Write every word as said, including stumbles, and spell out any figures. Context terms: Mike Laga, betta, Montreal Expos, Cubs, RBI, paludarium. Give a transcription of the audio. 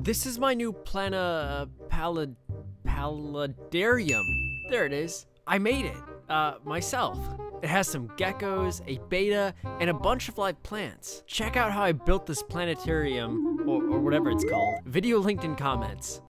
This is my new plana... Uh, palud... paludarium. There it is. I made it. Uh, myself. It has some geckos, a beta, and a bunch of live plants. Check out how I built this planetarium, or, or whatever it's called. Video linked in comments.